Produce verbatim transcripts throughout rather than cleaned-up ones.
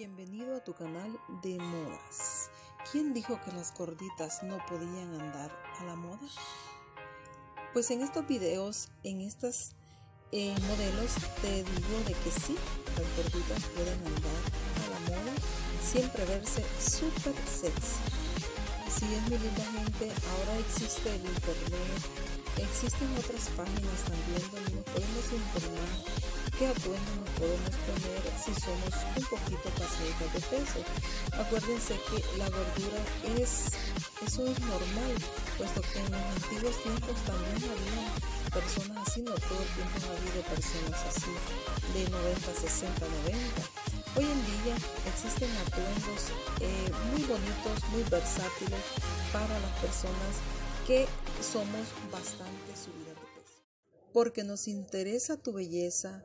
Bienvenido a tu canal de modas. ¿Quién dijo que las gorditas no podían andar a la moda? Pues en estos videos, en estos eh, modelos, te digo de que sí, las gorditas pueden andar a la moda, siempre verse súper sexy. Así es, mi linda gente, ahora existe el internet, existen otras páginas también donde nos podemos informar qué atuendo nos podemos poner si somos un poquito pasaditas de peso. Acuérdense que la gordura es, eso es normal, puesto que en los antiguos tiempos también había personas así, no todo el tiempo ha habido personas así, de noventa, sesenta, noventa. Hoy en día existen atuendos eh, muy bonitos, muy versátiles para las personas que somos bastante subidas de peso. Porque nos interesa tu belleza,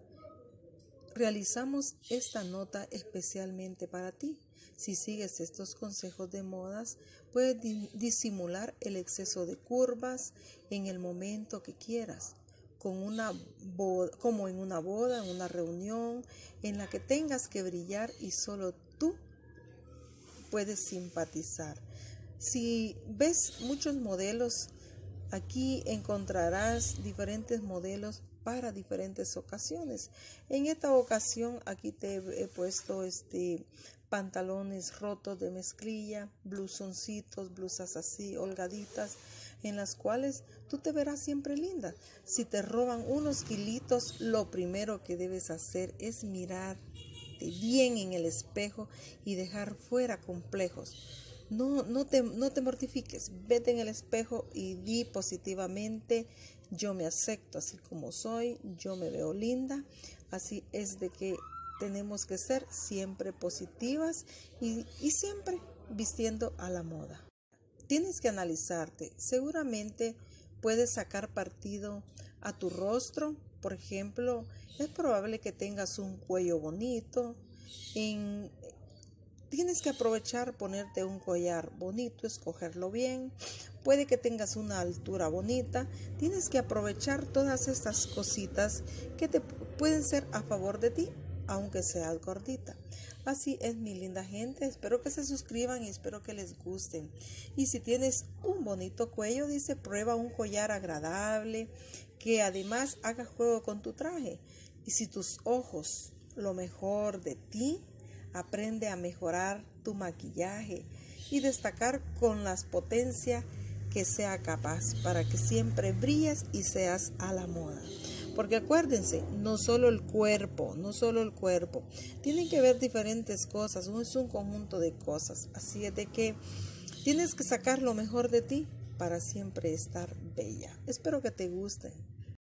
realizamos esta nota especialmente para ti. Si sigues estos consejos de modas, puedes disimular el exceso de curvas en el momento que quieras, con una boda, como en una boda, en una reunión, en la que tengas que brillar y solo tú puedes simpatizar. Si ves muchos modelos, aquí encontrarás diferentes modelos para diferentes ocasiones. En esta ocasión aquí te he puesto este pantalones rotos de mezclilla, blusoncitos, blusas así holgaditas, en las cuales tú te verás siempre linda. Si te roban unos kilitos, lo primero que debes hacer es mirarte bien en el espejo y dejar fuera complejos. No, no te, no te mortifiques, vete en el espejo y di positivamente: yo me acepto así como soy, yo me veo linda. Así es de que tenemos que ser siempre positivas y, y siempre vistiendo a la moda. Tienes que analizarte, seguramente puedes sacar partido a tu rostro. Por ejemplo, es probable que tengas un cuello bonito, en... tienes que aprovechar ponerte un collar bonito, escogerlo bien. Puede que tengas una altura bonita. Tienes que aprovechar todas estas cositas que te pueden ser a favor de ti, aunque seas gordita. Así es, mi linda gente. Espero que se suscriban y espero que les gusten. Y si tienes un bonito cuello, dice, prueba un collar agradable que además haga juego con tu traje. Y si tus ojos, lo mejor de ti, aprende a mejorar tu maquillaje y destacar con las potencias que sea capaz, para que siempre brilles y seas a la moda. Porque acuérdense, no solo el cuerpo, no solo el cuerpo. Tienen que ver diferentes cosas, es un conjunto de cosas. Así es de que tienes que sacar lo mejor de ti para siempre estar bella. Espero que te guste.